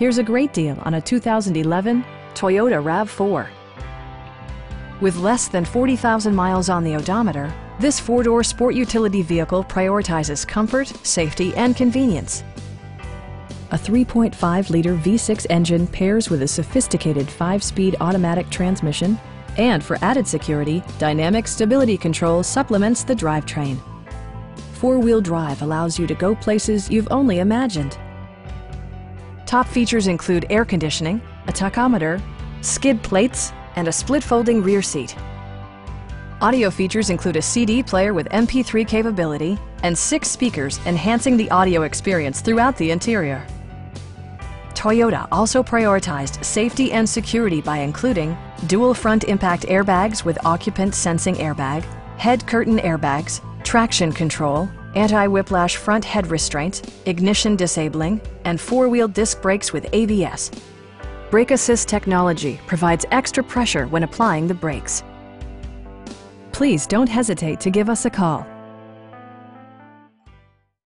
Here's a great deal on a 2011 Toyota RAV4. With less than 40,000 miles on the odometer, this four-door sport utility vehicle prioritizes comfort, safety, and convenience. A 3.5-liter V6 engine pairs with a sophisticated 5-speed automatic transmission, and for added security, dynamic stability control supplements the drivetrain. Four-wheel drive allows you to go places you've only imagined. Top features include air conditioning, a tachometer, skid plates, and a split-folding rear seat. Audio features include a CD player with MP3 capability and 6 speakers, enhancing the audio experience throughout the interior. Toyota also prioritized safety and security by including dual front impact airbags with occupant sensing airbag, head curtain airbags, traction control, anti-whiplash front head restraints, ignition disabling, and four-wheel disc brakes with ABS. Brake assist technology provides extra pressure when applying the brakes. Please don't hesitate to give us a call.